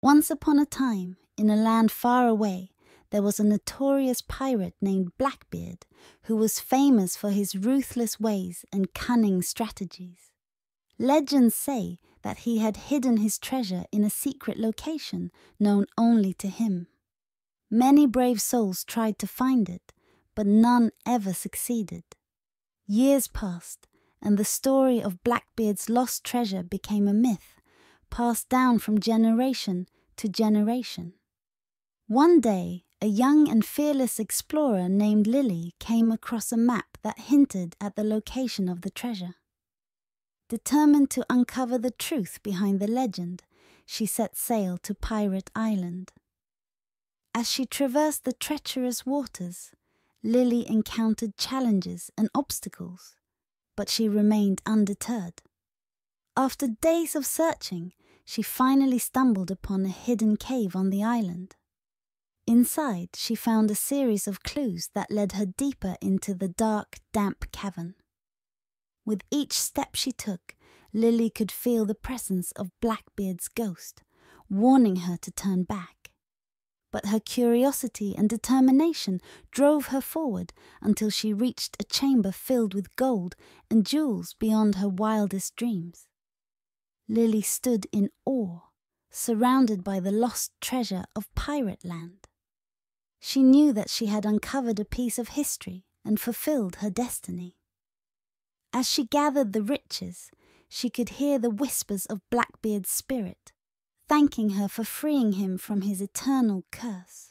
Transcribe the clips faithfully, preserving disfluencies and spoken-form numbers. Once upon a time, in a land far away, there was a notorious pirate named Blackbeard, who was famous for his ruthless ways and cunning strategies. Legends say that he had hidden his treasure in a secret location known only to him. Many brave souls tried to find it, but none ever succeeded. Years passed, and the story of Blackbeard's lost treasure became a myth, passed down from generation to generation. One day, a young and fearless explorer named Lily came across a map that hinted at the location of the treasure. Determined to uncover the truth behind the legend, she set sail to Pirate Island. As she traversed the treacherous waters, Lily encountered challenges and obstacles, but she remained undeterred. After days of searching, she finally stumbled upon a hidden cave on the island. Inside, she found a series of clues that led her deeper into the dark, damp cavern. With each step she took, Lily could feel the presence of Blackbeard's ghost, warning her to turn back. But her curiosity and determination drove her forward until she reached a chamber filled with gold and jewels beyond her wildest dreams. Lily stood in awe, surrounded by the lost treasure of Pirate Land. She knew that she had uncovered a piece of history and fulfilled her destiny. As she gathered the riches, she could hear the whispers of Blackbeard's spirit, thanking her for freeing him from his eternal curse.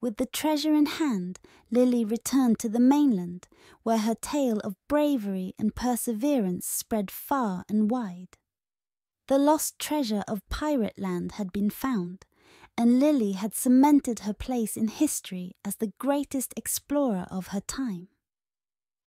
With the treasure in hand, Lily returned to the mainland, where her tale of bravery and perseverance spread far and wide. The lost treasure of Pirate Land had been found, and Lily had cemented her place in history as the greatest explorer of her time.